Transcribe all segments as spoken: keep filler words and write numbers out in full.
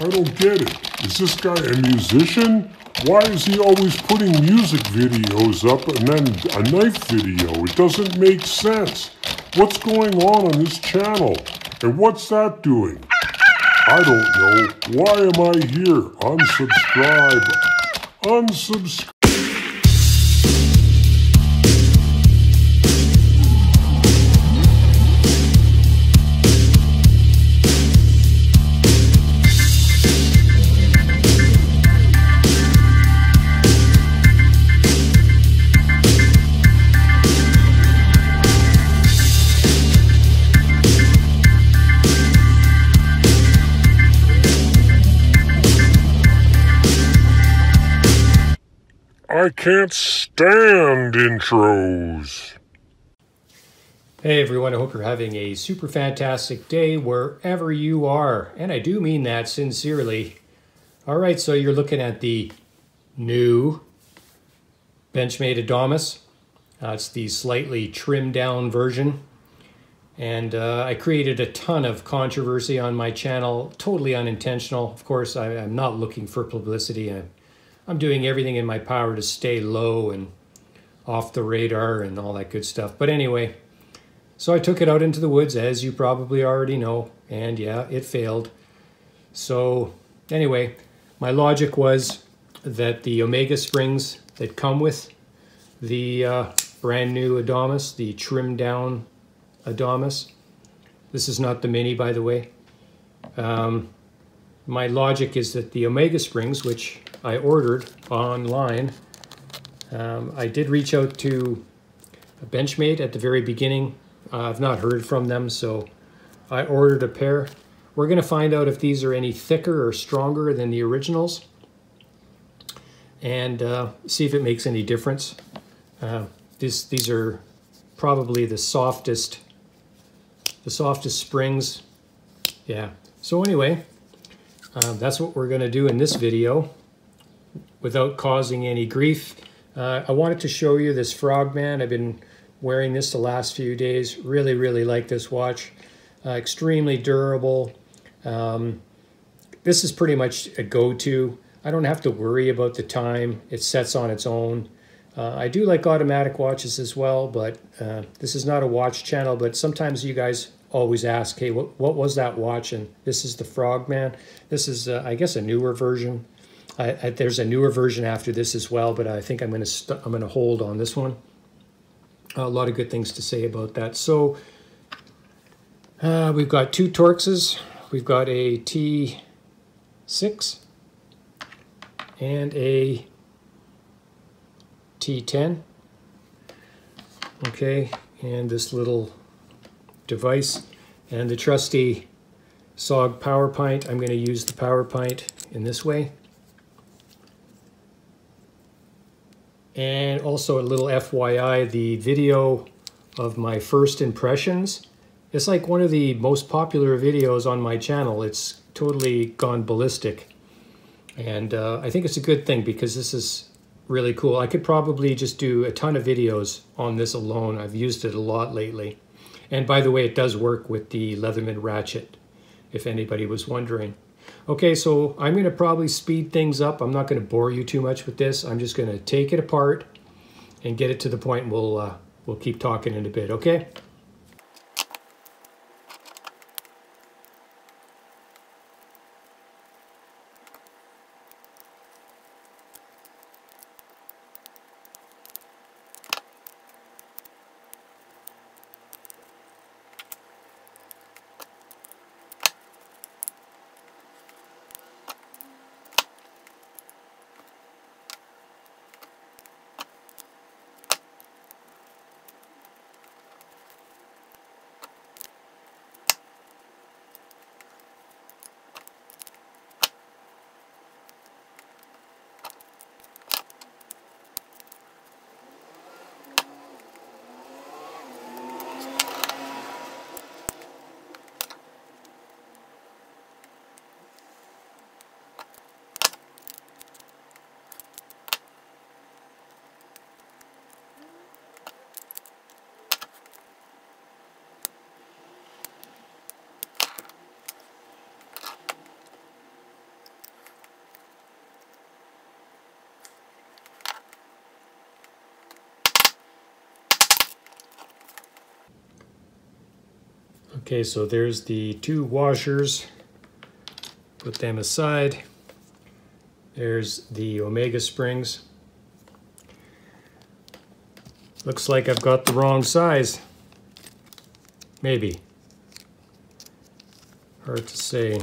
I don't get it. Is this guy a musician? Why is he always putting music videos up and then a knife video? It doesn't make sense. What's going on on this channel? And what's that doing? I don't know. Why am I here? Unsubscribe. Unsubscribe. I can't stand intros. Hey everyone, I hope you're having a super fantastic day wherever you are. And I do mean that sincerely. All right, so you're looking at the new Benchmade Adamas. Uh, it's the slightly trimmed down version. And uh, I created a ton of controversy on my channel, totally unintentional. Of course, I, I'm not looking for publicity. I, I'm doing everything in my power to stay low and off the radar and all that good stuff. But anyway, so I took it out into the woods, as you probably already know. And yeah, it failed. So anyway, my logic was that the Omega Springs that come with the uh, brand new Adamas, the trimmed down Adamas. This is not the Mini, by the way. Um, my logic is that the Omega Springs, which I ordered online. Um, I did reach out to a Benchmade at the very beginning. Uh, I've not heard from them, so I ordered a pair. We're going to find out if these are any thicker or stronger than the originals and uh, see if it makes any difference. Uh, this, these are probably the softest, the softest springs. Yeah. So anyway, uh, that's what we're going to do in this video. Without causing any grief. Uh, I wanted to show you this Frogman. I've been wearing this the last few days. Really, really like this watch. Uh, extremely durable. Um, this is pretty much a go-to. I don't have to worry about the time. It sets on its own. Uh, I do like automatic watches as well, but uh, this is not a watch channel, but sometimes you guys always ask, hey, what, what was that watch? And this is the Frogman. This is, uh, I guess, a newer version. I, I, there's a newer version after this as well, but I think I'm going to I'm going to hold on this one. A lot of good things to say about that. So uh, we've got two Torxes. We've got a T six and a T ten. Okay, and this little device and the trusty S O G PowerPint. I'm going to use the PowerPint in this way. And also a little F Y I, the video of my first impressions. It's like one of the most popular videos on my channel. It's totally gone ballistic. And uh, I think it's a good thing because this is really cool. I could probably just do a ton of videos on this alone. I've used it a lot lately. And by the way, it does work with the Leatherman ratchet, if anybody was wondering. Okay, so I'm going to probably speed things up. I'm not going to bore you too much with this. I'm just going to take it apart and get it to the point. We'll, uh, we'll keep talking in a bit, okay? Okay, so there's the two washers. Put them aside. There's the Omega Springs. Looks like I've got the wrong size. Maybe. Hard to say.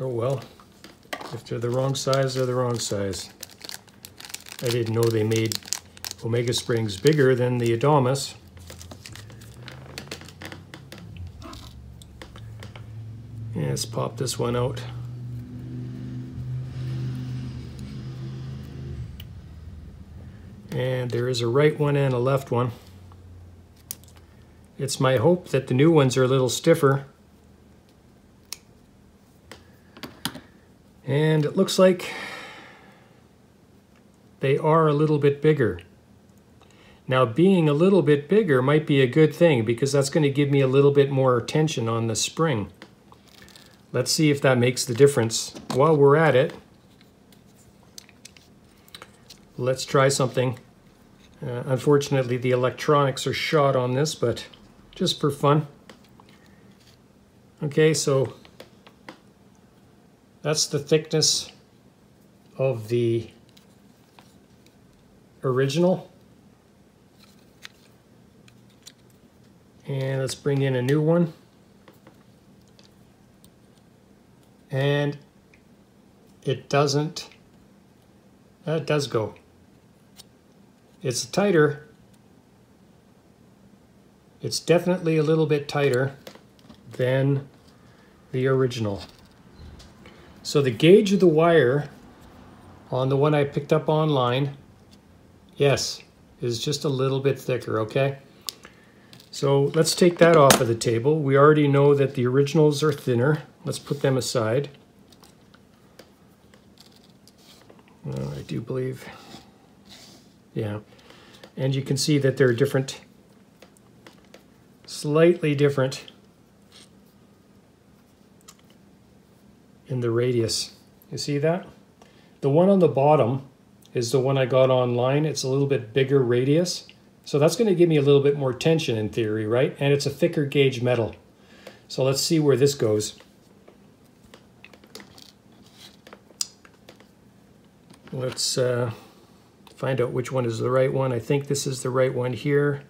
Oh well, if they're the wrong size, they're the wrong size. I didn't know they made Omega Springs bigger than the Adamas. Yeah, let's pop this one out. And there is a right one and a left one. It's my hope that the new ones are a little stiffer. And it looks like they are a little bit bigger. Now, being a little bit bigger might be a good thing because that's going to give me a little bit more tension on the spring. Let's see if that makes the difference. While we're at it, let's try something. Uh, unfortunately, the electronics are shot on this, but just for fun. Okay, so that's the thickness of the original. And let's bring in a new one. And it doesn't, that does go. It's tighter. It's definitely a little bit tighter than the original. So the gauge of the wire on the one I picked up online, yes, is just a little bit thicker, okay? So let's take that off of the table. We already know that the originals are thinner. Let's put them aside. Uh, I do believe, yeah. And you can see that they're different, slightly different in the radius. You see that? The one on the bottom is the one I got online. It's a little bit bigger radius. So that's going to give me a little bit more tension in theory, right? And it's a thicker gauge metal. So let's see where this goes. Let's uh, find out which one is the right one. I think this is the right one here.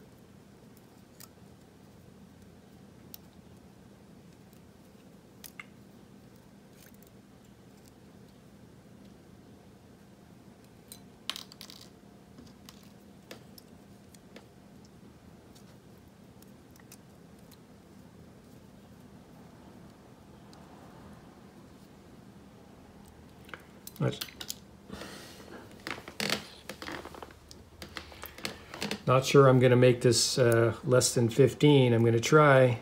Not sure I'm going to make this uh, less than fifteen. I'm going to try.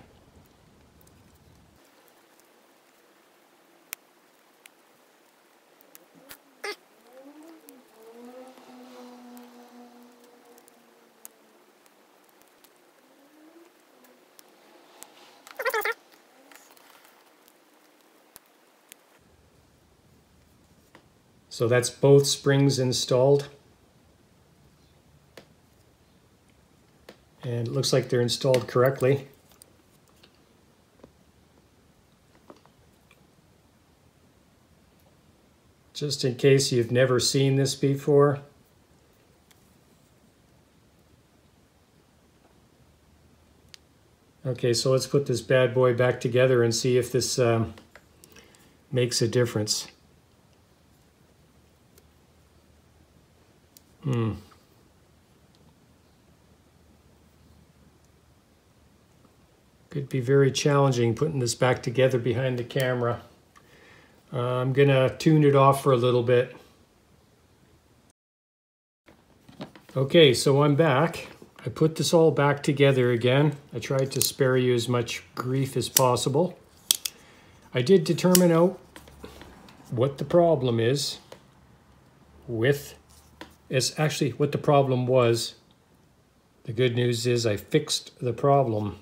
So that's both springs installed. And it looks like they're installed correctly. Just in case you've never seen this before. Okay, so let's put this bad boy back together and see if this um, makes a difference. Hmm. Could be very challenging putting this back together behind the camera. Uh, I'm gonna tune it off for a little bit. Okay, so I'm back. I put this all back together again. I tried to spare you as much grief as possible. I did determine out what the problem is with, it's actually what the problem was. The good news is I fixed the problem.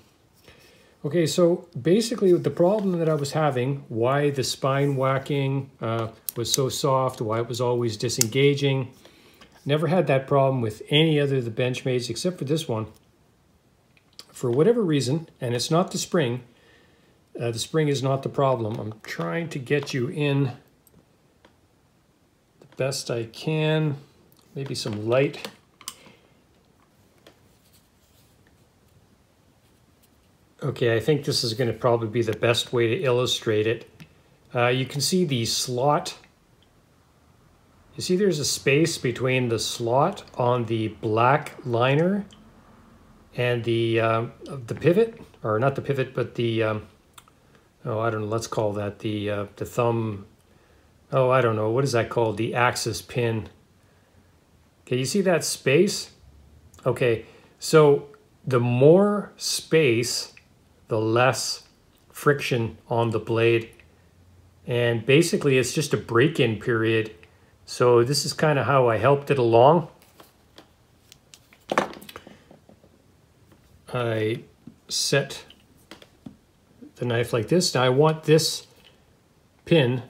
Okay, so basically the problem that I was having, why the spine whacking uh, was so soft, why it was always disengaging, never had that problem with any other of the Benchmades except for this one. For whatever reason, and it's not the spring, uh, the spring is not the problem. I'm trying to get you in the best I can, maybe some light. Okay, I think this is going to probably be the best way to illustrate it. Uh, you can see the slot. You see there's a space between the slot on the black liner and the uh, the pivot, or not the pivot, but the, um, oh, I don't know, let's call that the, uh, the thumb, oh, I don't know, what is that called? The axis pin. Okay, you see that space? Okay, so the more space, the less friction on the blade. And basically it's just a break-in period. So this is kind of how I helped it along. I set the knife like this. Now I want this pin,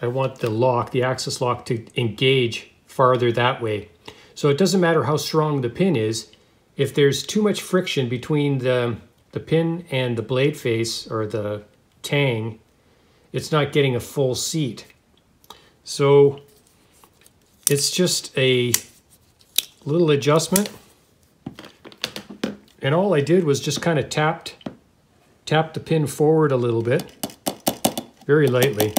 I want the lock, the axis lock, to engage farther that way. So it doesn't matter how strong the pin is, if there's too much friction between the the pin and the blade face or the tang, it's not getting a full seat. So it's just a little adjustment. And all I did was just kind of tapped, tapped the pin forward a little bit, very lightly.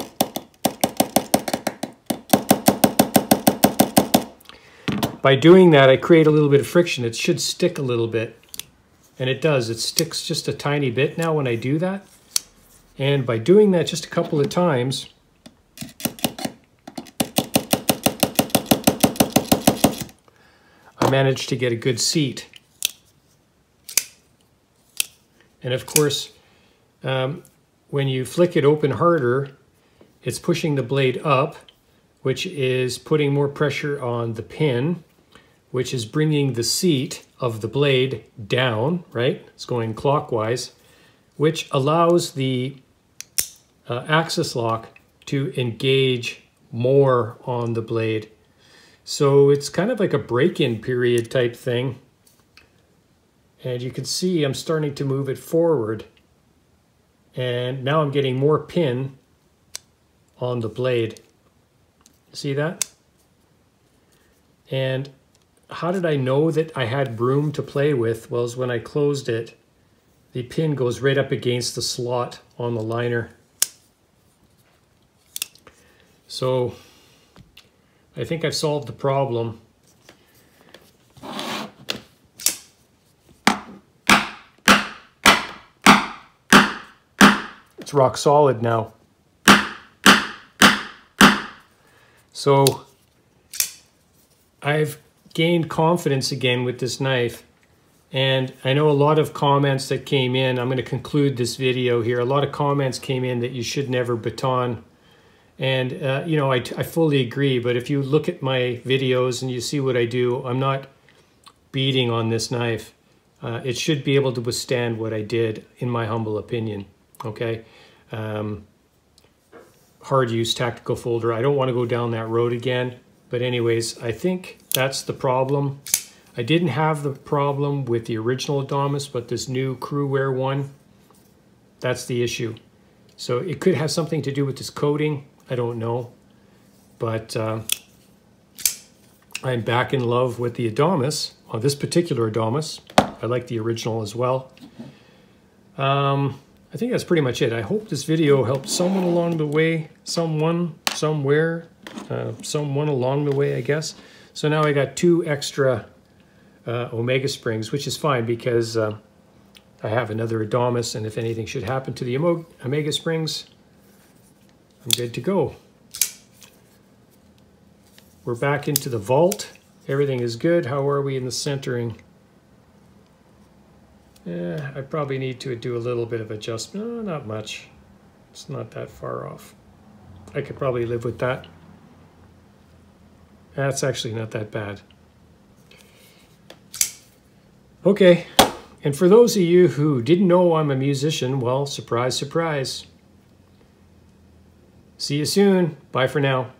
By doing that, I create a little bit of friction. It should stick a little bit. And it does, it sticks just a tiny bit now when I do that. And by doing that just a couple of times, I managed to get a good seat. And of course, um, when you flick it open harder, it's pushing the blade up, which is putting more pressure on the pin, which is bringing the seat of the blade down, right? It's going clockwise, which allows the uh, axis lock to engage more on the blade. So it's kind of like a break-in period type thing. And you can see I'm starting to move it forward. And now I'm getting more pin on the blade. See that? And how did I know that I had room to play with? Well, is when I closed it, the pin goes right up against the slot on the liner. So I think I've solved the problem. It's rock solid now. So I've gained confidence again with this knife. And I know a lot of comments that came in. I'm going to conclude this video here. A lot of comments came in that you should never baton. And, uh, you know, I, I fully agree, but if you look at my videos and you see what I do, I'm not beating on this knife. Uh, it should be able to withstand what I did, in my humble opinion, okay? Um, hard use tactical folder. I don't want to go down that road again, but anyways, I think that's the problem. I didn't have the problem with the original Adamas, but this new Crewware one, that's the issue. So it could have something to do with this coating. I don't know, but uh, I'm back in love with the Adamas, on this particular Adamas. I like the original as well. Um, I think that's pretty much it. I hope this video helped someone along the way, someone, somewhere, uh, someone along the way, I guess. So now I got two extra uh, Omega Springs, which is fine because uh, I have another Adamas, and if anything should happen to the Omega Springs, I'm good to go. We're back into the vault. Everything is good. How are we in the centering? Eh, I probably need to do a little bit of adjustment. No, not much. It's not that far off. I could probably live with that. That's actually not that bad. Okay, And for those of you who didn't know I'm a musician, well, surprise, surprise. See you soon. Bye for now.